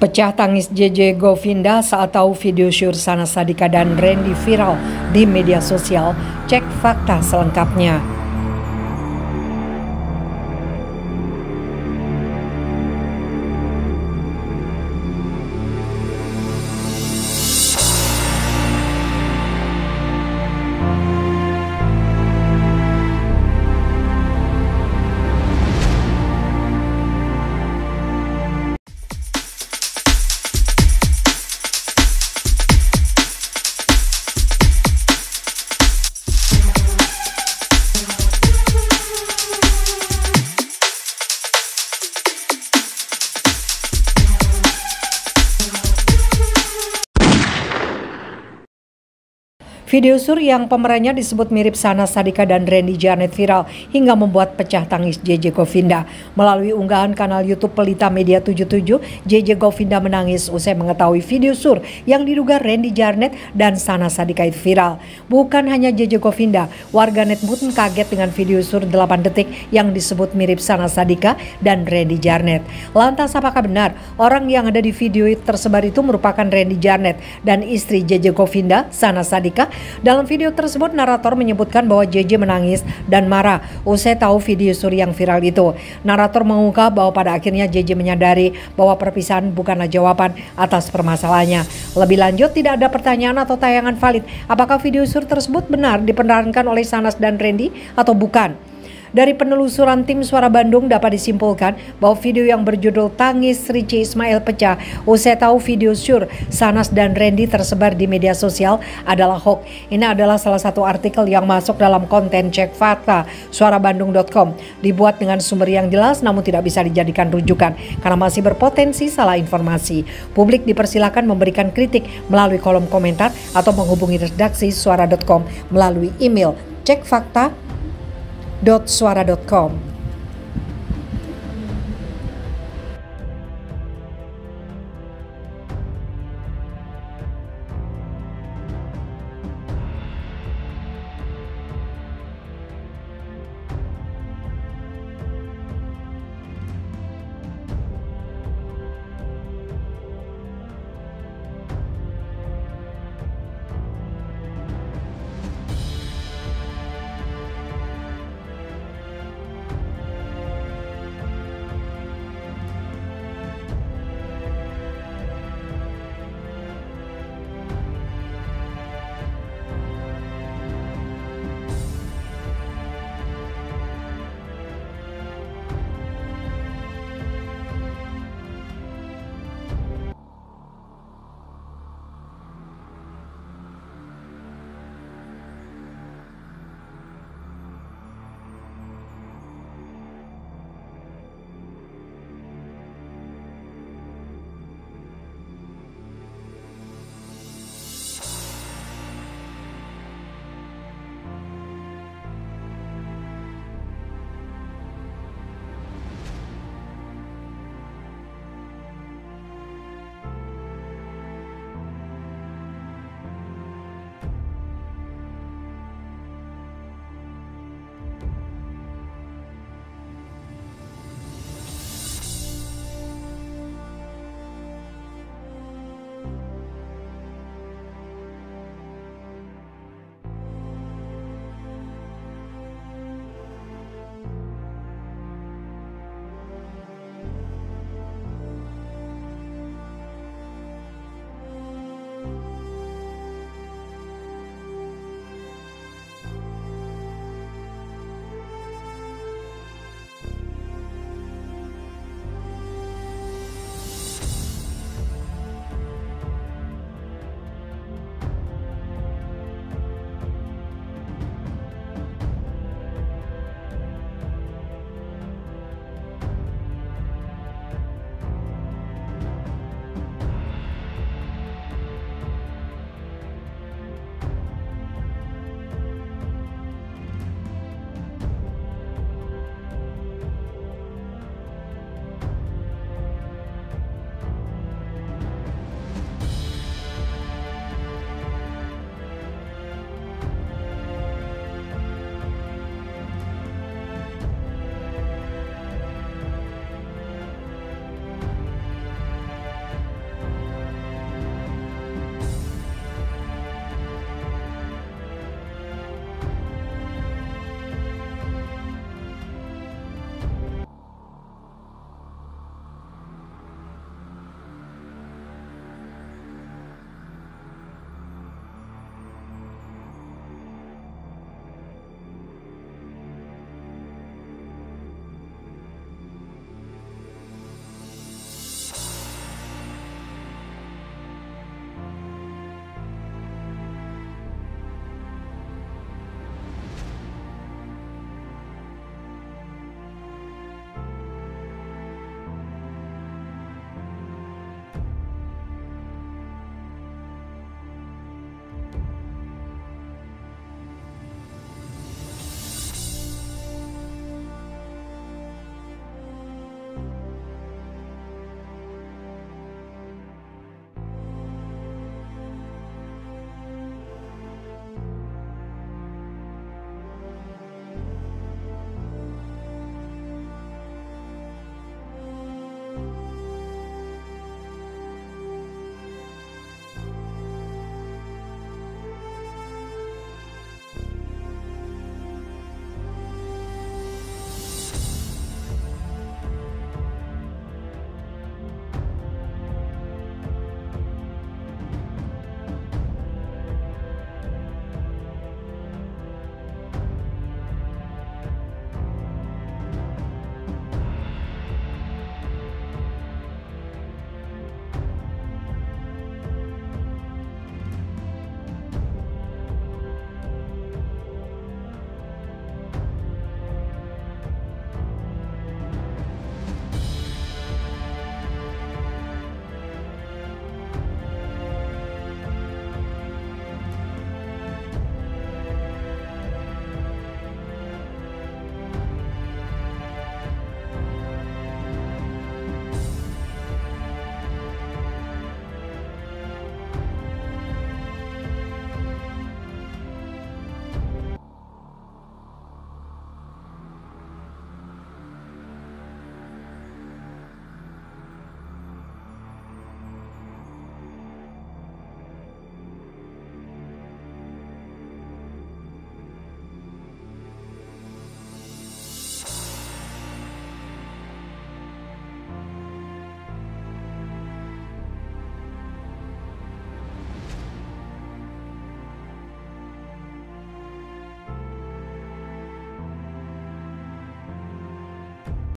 Pecah tangis Jeje Govinda saat tahu video syur Sana Sadika dan Rendy viral di media sosial. Cek fakta selengkapnya. Video syur yang pemerannya disebut mirip Sana Sadika dan Rendy Kjaernett viral hingga membuat pecah tangis Jeje Govinda. Melalui unggahan kanal YouTube Pelita Media 77, Jeje Govinda menangis usai mengetahui video syur yang diduga Rendy Kjaernett dan Sana Sadika itu viral. Bukan hanya Jeje Govinda, warganet pun kaget dengan video syur 8 detik yang disebut mirip Sana Sadika dan Rendy Kjaernett. Lantas apakah benar orang yang ada di video tersebar itu merupakan Rendy Kjaernett dan istri Jeje Govinda, Sana Sadika? Dalam video tersebut, narator menyebutkan bahwa Jeje menangis dan marah usai tahu video syur yang viral itu. Narator mengungkap bahwa pada akhirnya Jeje menyadari bahwa perpisahan bukanlah jawaban atas permasalahannya. Lebih lanjut, tidak ada pertanyaan atau tayangan valid apakah video syur tersebut benar diperankan oleh Sana dan Rendy atau bukan. Dari penelusuran tim Suara Bandung dapat disimpulkan bahwa video yang berjudul Tangis Ricis Ismail Pecah usai tahu video syur Sana dan Rendy tersebar di media sosial adalah hoax. Ini adalah salah satu artikel yang masuk dalam konten cek fakta suarabandung.com, dibuat dengan sumber yang jelas namun tidak bisa dijadikan rujukan karena masih berpotensi salah informasi. Publik dipersilakan memberikan kritik melalui kolom komentar atau menghubungi redaksi suara.com melalui email cek fakta suara.com.